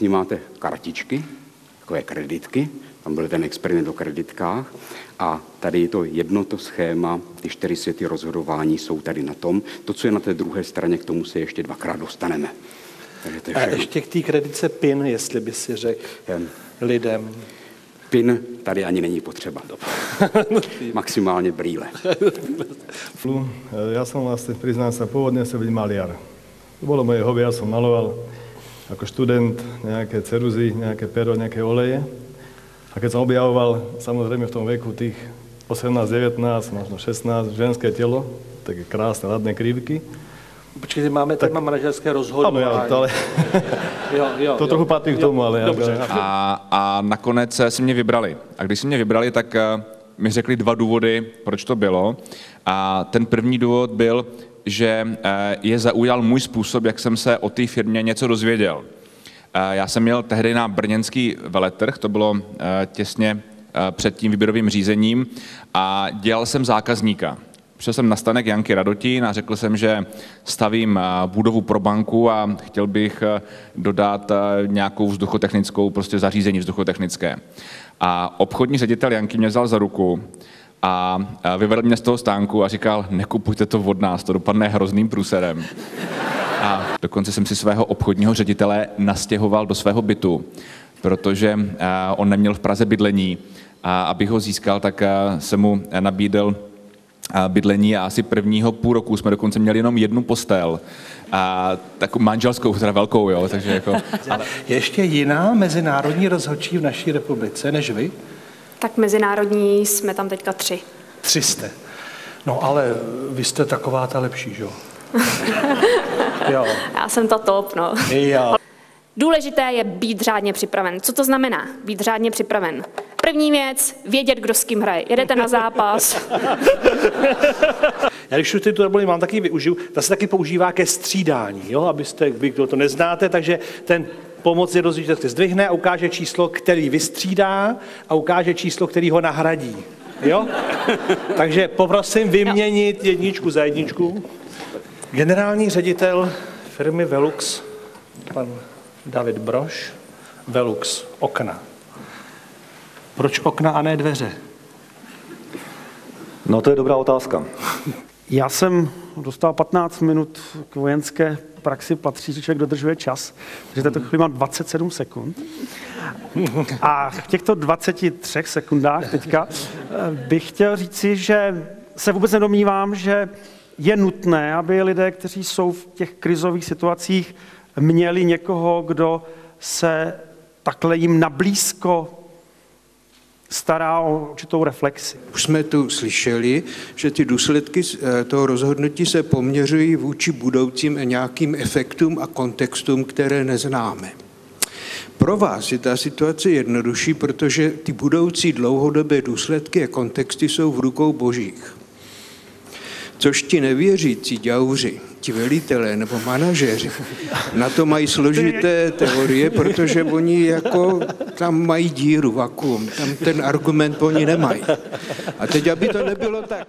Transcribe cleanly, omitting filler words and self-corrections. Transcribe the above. všichni máte kartičky, takové kreditky, tam byl ten experiment o kreditkách a tady je to jedno to schéma, ty 4 světy rozhodování jsou tady na tom. To, co je na té druhé straně, k tomu se ještě dvakrát dostaneme. Takže to je všechno. A ještě k té kreditce PIN, jestli by si řekl lidem. PIN tady ani není potřeba. Maximálně brýle. Ja som vlastne, priznám sa, pôvodne som byť maliar. To bolo moje hobby, ja som maloval ako študent nejaké ceruzy, nejaké pero, nejaké oleje. A keď som objavoval, samozrejme v tom veku tých 18, 19, možno 16, ženské telo, také krásne, ladné krivky. Počkejte, máme tak... Mám manažerské rozhodování. Ano, ale... to trochu patří k tomu, ale... Dobře. A nakonec si mě vybrali. A když si mě vybrali, tak mi řekli 2 důvody, proč to bylo. A ten první důvod byl, že je zaujal můj způsob, jak jsem se o té firmě něco dozvěděl. Já jsem měl tehdy na Brněnský veletrh, to bylo těsně před tím výběrovým řízením, a dělal jsem zákazníka. Přišel jsem na stanek Janky Radotín a řekl jsem, že stavím budovu pro banku a chtěl bych dodat nějakou vzduchotechnickou, prostě zařízení vzduchotechnické. A obchodní ředitel Janky mě vzal za ruku a vyvedl mě z toho stánku a říkal, nekupujte to od nás, to dopadne hrozným průserem. A dokonce jsem si svého obchodního ředitele nastěhoval do svého bytu, protože on neměl v Praze bydlení a abych ho získal, tak jsem mu nabídl bydlení a asi prvního půl roku jsme dokonce měli jenom jednu postel. A takovou manželskou, teda velkou, jo, takže jako... Ale ještě jiná mezinárodní rozhodčí v naší republice než vy? Tak mezinárodní jsme tam teďka 3. 3 jste. No ale vy jste taková ta lepší, že jo? Jo. Já jsem ta top, no. Jo. Důležité je být řádně připraven. Co to znamená? Být řádně připraven. První věc, vědět, kdo s kým hraje. Jedete na zápas. Já když už tu tabuli mám, taky využiju. Ta se taky používá ke střídání, jo? Abyste, vy kdo to neznáte, takže ten pomoc je rozdíl, který zdvihne a ukáže číslo, který vystřídá a ukáže číslo, který ho nahradí. Jo? Takže poprosím vyměnit jedničku za jedničku. Generální ředitel firmy Velux, pan David Brož, Velux, okna. Proč okna a ne dveře? No to je dobrá otázka. Já jsem dostal 15 minut k vojenské praxi, patří, že člověk dodržuje čas, takže tato chvíli mám 27 sekund. A v těchto 23 sekundách teďka bych chtěl říci, že se vůbec nedomnívám, že je nutné, aby lidé, kteří jsou v těch krizových situacích, měli někoho, kdo se takhle jim nablízko stará o určitou reflexi. Už jsme tu slyšeli, že ty důsledky toho rozhodnutí se poměřují vůči budoucím nějakým efektům a kontextům, které neznáme. Pro vás je ta situace jednodušší, protože ty budoucí dlouhodobé důsledky a kontexty jsou v rukou božích. Což ti nevěřící ďauři, ti velitelé nebo manažeři, na to mají složité teorie, protože oni jako tam mají díru, vakuum, tam ten argument oni nemají. A teď, aby to nebylo tak...